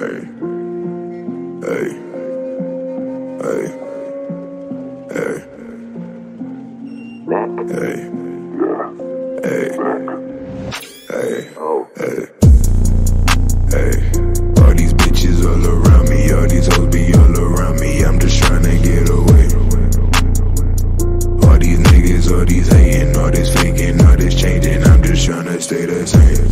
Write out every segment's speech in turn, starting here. All these bitches all around me, all these hoes be all around me, I'm just tryna get away. All these niggas, all these hating, all this faking, all this changing, I'm just tryna stay the same.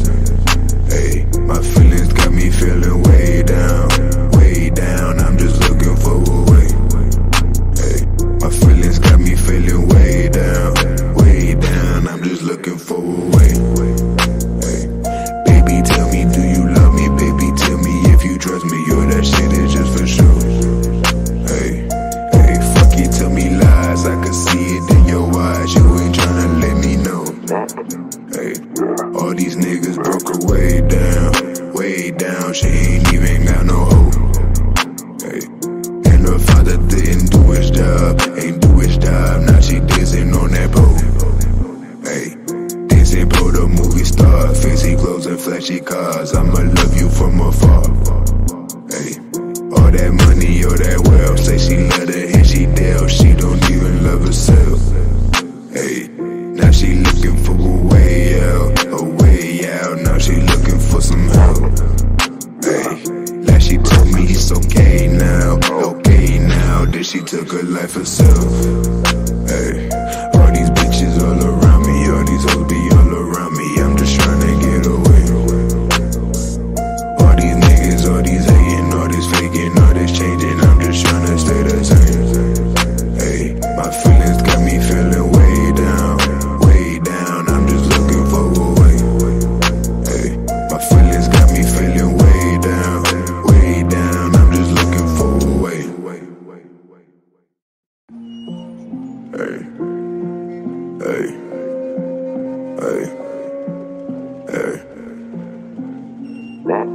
Ay, my feelings got me feeling way down, way down. I'm just looking for a way. Ay, my feelings got me feeling way down, way down. I'm just looking for a way. Ay, baby, tell me, do you love me? Baby, tell me if you trust me. Yo, that shit is just for sure. Ay, ay, fuck you, tell me lies. I can see it in your eyes. You ain't tryna let me know. Ay, all these niggas broke her way down, she ain't even got no hope. Ay, and her father didn't do his job, ain't do his job, now she dancing on that pole. Ay, dancing pole the movie star, fancy clothes and flashy cars, I'ma love you from afar. Ay, all that money, all that wealth, say she love the hand she dealt, she don't even love herself. Ay, now she looking for a way out, a way out. Now she looking for some help. Hey, like she told me it's okay now that she took her life herself. Hey, all these bitches all around me, all these hoes be all around me. I'm just tryna get away. All these niggas, all these hating, all this faking, all this changing. I'm just tryna stay the same. Hey, my feelings got me feeling way down. All these bitches all around me, all these hoes be all around me, I'm just tryna get away. All these niggas, all these hating, all this faking, all this changing, I'm just tryna stay the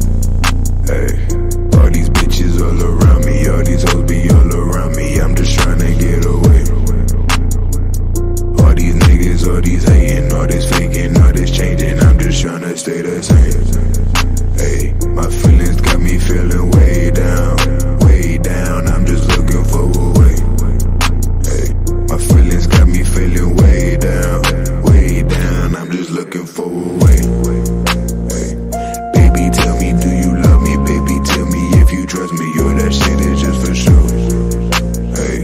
way down. I'm just looking for a way. Ay, my feelings got me feeling way down, way down. I'm just looking for a way. Ay, baby, tell me, do you love me? Baby, tell me if you trust me. Yo, that shit is just for sure. Ay,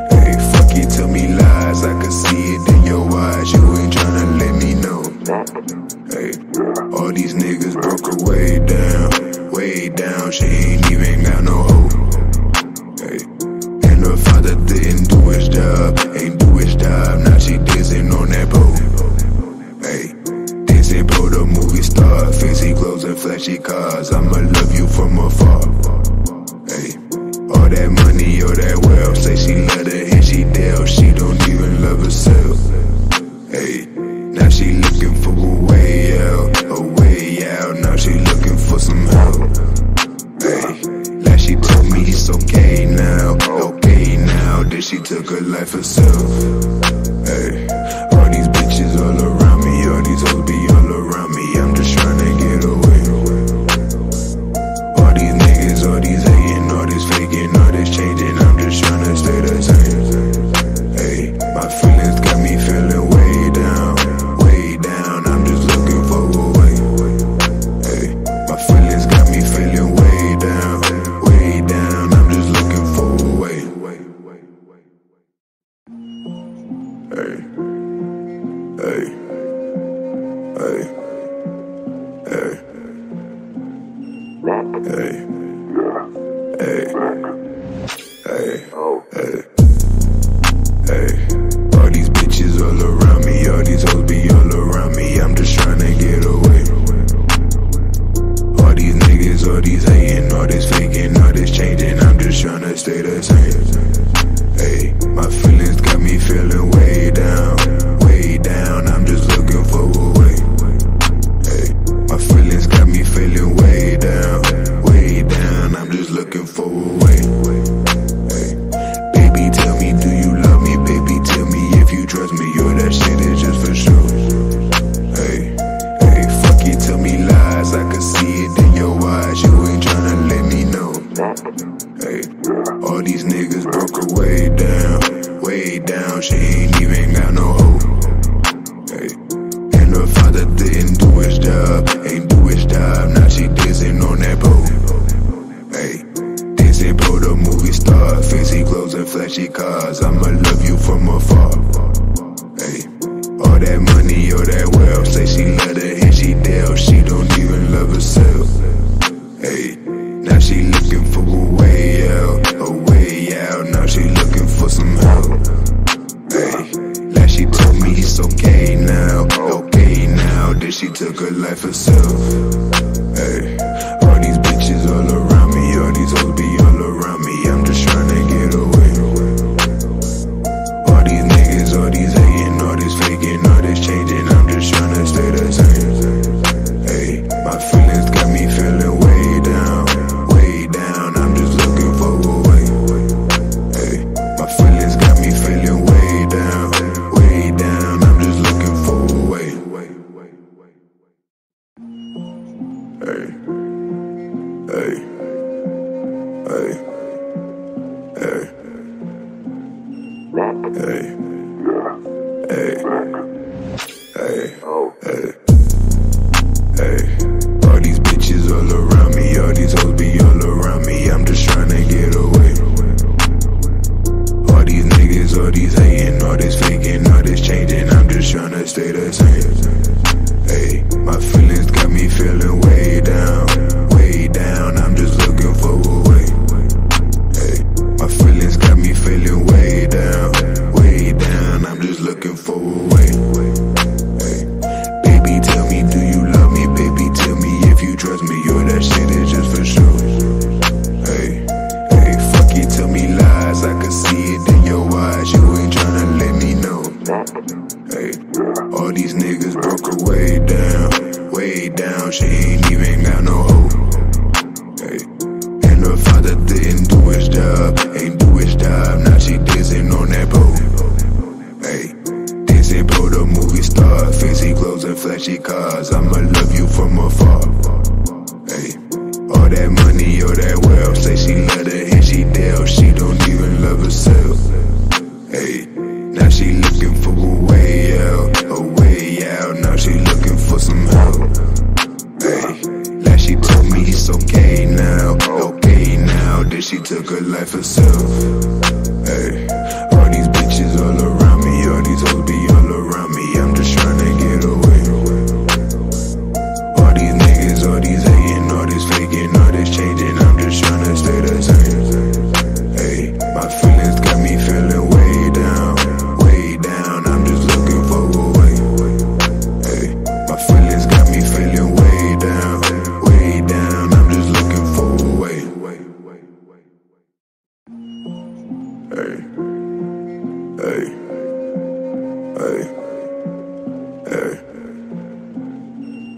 ay, fuck you, tell me lies. I can see it in your eyes. You ain't tryna let me know. Ay, all these niggas broke her way down, she ain't even got no hope. Ay, and her father didn't do his job, ain't do his job, now she dancing on that pole. Ay, dancing pole the movie star, fancy clothes and flashy cars, I'ma love you from afar. Ay, all that money, all that wealth, say she love the hand she dealt, she don't even love herself. Ay, now she looking for a way out, now she looking for some help. Hey, like she told me it's okay now that she took her life herself. Hey, all these bitches all around me, all these hoes be all around me, I'm just tryna get away. All these niggas, all these hating, all this faking, all this changing, I'm just tryna stay the same. Hey, my feelings got me feeling way down. All these bitches all around me, all these hoes be all around me, I'm just tryna get away. All these niggas, all these hating, all this faking, all this changing, I'm just tryna stay the same. Ay, my feelings got me feeling way down, way down. I'm just that money or that wealth. Say she love that and she dealt, she don't even love herself. Hey, now she looking for a way out, a way out. Now she looking for some help. Hey, last she told me it's okay now, okay now. Then she took her life herself. Hey, all these bitches all around me, all these hoes be all around me. I'm just trying to get away. All these niggas, all these hating, all this faking, all this changing. I'm just trying to stay the same. Hey, my feelings got me feeling way down, way down. I'm just looking for a way. Hey, my feelings got me feeling way down, way down. I'm just looking for a way. Hey, hey, hey, hey.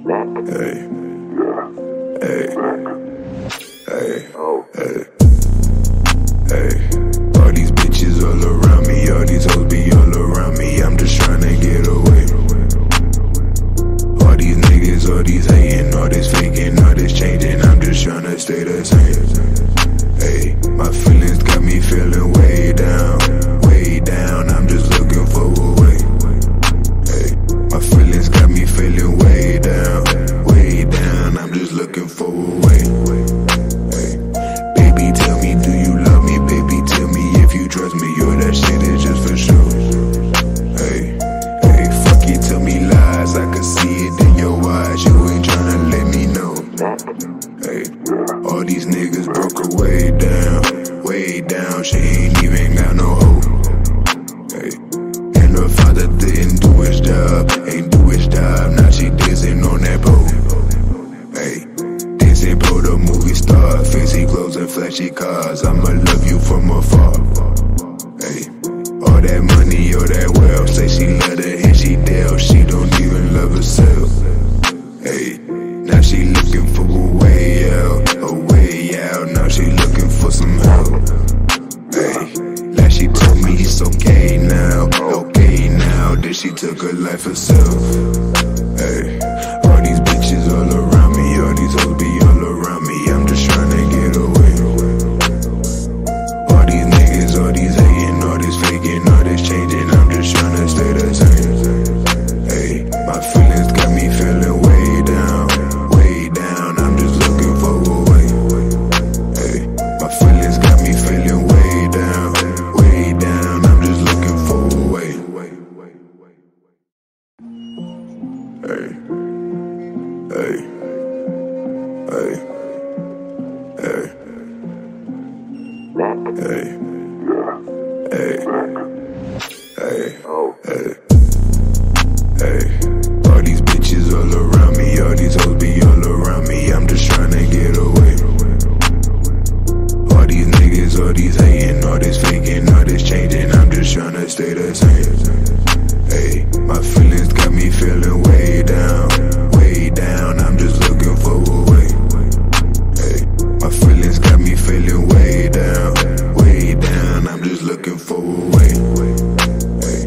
Black. Hey, yeah. Hey, black. Hey, oh, hey, hey. All these bitches all around me, all these hoes be all around me. I'm just trying to get away. All these niggas, all these hating, all this faking, all this changing. I'm just trying to stay the same. Hey, my feelings got me feeling way down, way down. I'm just looking for a way. Hey, my feelings got me feeling way down, way down. I'm just looking for a way. Hey, baby, tell me, do you love me? Baby, tell me if you trust me. Yo, that shit is just for sure. Hey, hey, fuck you, tell me lies. I can see it in your eyes. You ain't tryna let me know. Hey, all these niggas broke her way down, way down. She ain't even got no hope. Hey, and her father didn't do his job, ain't do his job. Now she dancing on that pole. Hey, dancing pole the movie star, fancy clothes and flashy cars. I'ma love you from afar. Hey, all that money or that wealth. Say she love that and she dealt, she don't even love herself. Hey, now she looking for a way out, a way out. Now she looking for some help. Hey, last she told me it's okay now, okay now. Then she took her life herself. Hey, all these bitches all around me, all these hoes be all around me. I'm just trying to get away. All these niggas, all these hating, all this faking, all this changing. I'm just trying to stay the same. Hey, my feelings got me feeling way down, way down. I'm just looking for a way. Hey, my feelings got me feeling way down, way down. I'm just looking for a way. Hey, hey, hey, hey. Black. Hey, yeah. Hey, black. Hey, oh, hey, hey. All these bitches all around me, all these hoes be all around me. I'm just trying to get away. All these niggas, all these hating, all this faking, all this changing. I'm just trying to stay the same. Hey, my feelings got me feeling way down, way down. I'm just looking for a way. Hey, my feelings got me feeling way down, way down. I'm just looking for a way. Hey, baby, tell me, do you love me? Baby, tell me if you trust me. Yo, that shit is just for sure. Hey, hey, fuck you, tell me lies. I can see it in your eyes. You ain't tryna let me know. Hey, all these niggas broke her way down, way down. She ain't even got no hope. Hey, and her father didn't do his job, ain't do his job. Now she dancing on that pole. Hey, dancing pole the movie star, fancy clothes and flashy cars. I'ma love you from afar. Hey, all that money or that wealth. Say she love that and she dealt, she don't even love herself. Hey, now she looking for a way out, now she looking for some help. Hey, last she told me it's okay now, okay now. Then she took her life herself. Hey, all these bitches all around me, all these hoes be all around me. I'm just trying to get away. All these niggas, all these hating, all this faking, all this changing. I'm just trying to stay the same. Hey, my feelings got me feeling way down. All these bitches all around me, all these hoes be all around me, I'm just tryna get away. All these niggas, all these hating, all this faking, all this changing, I'm just tryna stay the same. Ay, my feelings got me feeling way down, way down. I'm just looking for a way. Ay, my feelings got me feeling way down, way down. I'm just looking for a way. Ay,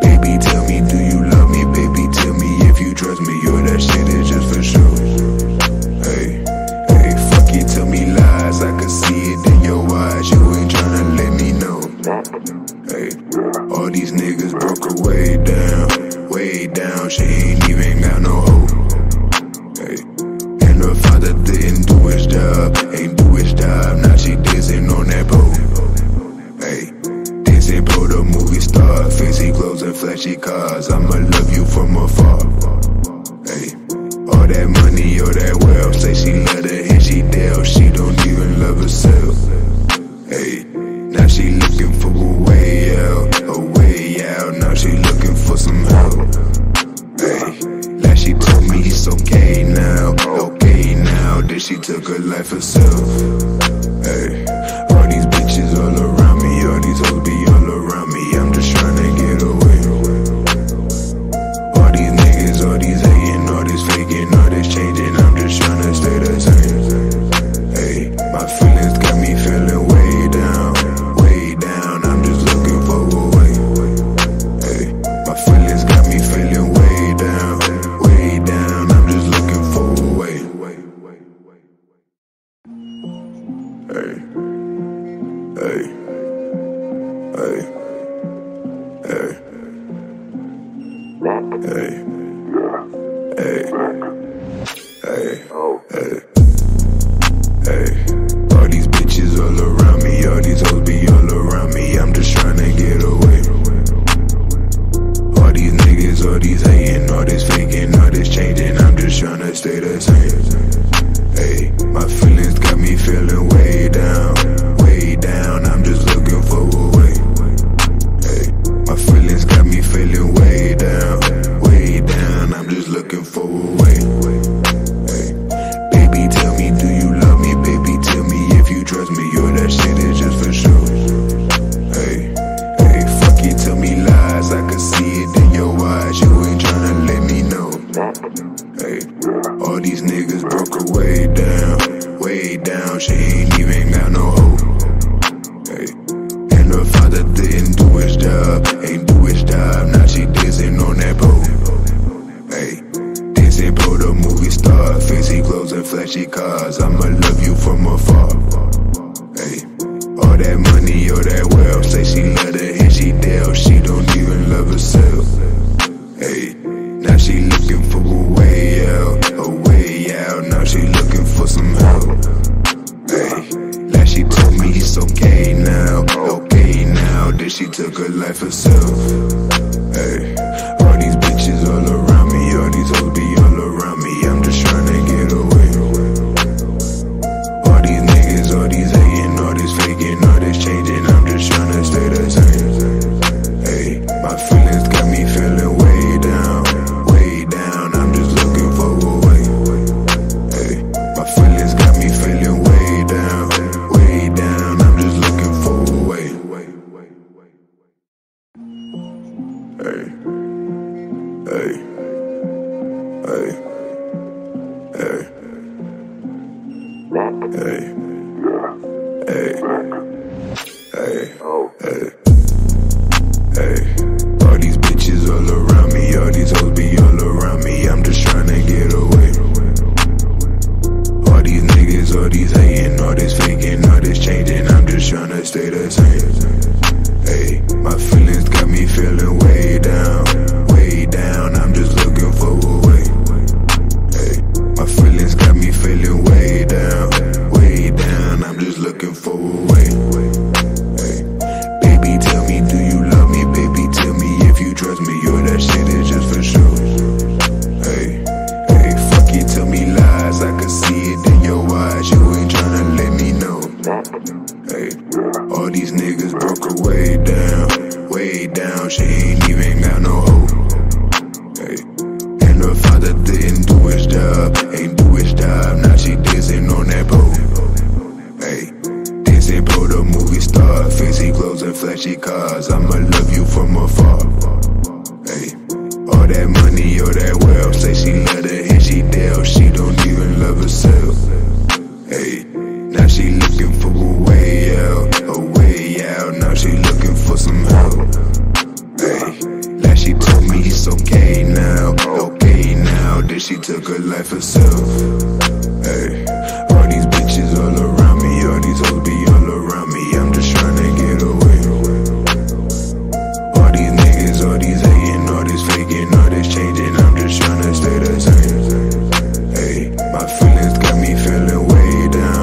baby, tell me, do you love me? Baby, tell me if you trust me. Yo, that shit is just for sure. Ay, ay, fuck you, tell me lies. I can see it in your eyes. You ain't tryna let me know. Ay, all these niggas broke her way down, she ain't even got no hope. Ay, and her father didn't do his job, ain't do his job, now she dancing on that pole. Ay, dancing pole the movie star, fancy clothes and flashy cars, I'ma love you from afar. Ay, all that money, all that wealth, say she love the hit she dealt, she don't even love herself. Ay, now she looking for a way out, now she looking for some help. Ay, like she told me it's okay now, then she took her life herself. Ay, all these bitches all around me, all these hoes be all around me, I'm just tryna get away. All these niggas, all these hating, all this faking, all this changing, I'm just tryna stay the same. Ay, my feelings got me feeling way down. All these bitches all around me, all these hoes be all around me, I'm just tryna get away. All these niggas, all these hating, all this faking, all this changing, I'm just tryna stay the same. Ay, my feelings got me feeling way down, way down. I'm just looking for a way. Ay, my feelings got me feeling way down, way down. I'm just looking for a way. Ay, baby, tell me, do you love me? Baby, tell me if you trust me. Yo, that shit is just for sure. Ay, ay, fuck you, tell me lies. I can see it in your eyes. You ain't tryna let me know. Ay, all these niggas broke her way down, she ain't even got no hope. Ay, and her father didn't do his job, ain't do his job, now she dancing on that pole. Ay, dancing pole the movie star, fancy clothes and flashy cars, I'ma love you from afar. Ay, all that money, all that wealth, say she love the hit she dealt, she don't even love herself. Ay, now she looking for a way out, now she looking for some help. Ay, like she told me it's okay now, then she took her life herself. Ay, all these bitches all around me, all these hoes be all around me, I'm just tryna get away. All these niggas, all these hating, all this faking, all this changing, I'm just tryna stay the same. Ay, my feelings got me feeling way down. Way down, I'm just looking for a way. up, ain't do it stop. Now she dancing on that pole. Hey, dancing pole, the movie star. Fancy clothes and flashy cars. I'ma love you from afar. Hey, all that money, all that wealth. Say she love the hand she dealt. She don't even love herself. Hey, now she looking for a way out, a way out. Now she looking for some help. Hey, last she told me it's okay now, okay now. Then she took her life herself. Hey, all these bitches all around me, all these hoes be all around me. I'm just trying to get away. All these niggas, all these hating, all this faking, all this changing. I'm just trying to stay the same. Hey, my feelings got me feeling way down.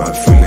I feel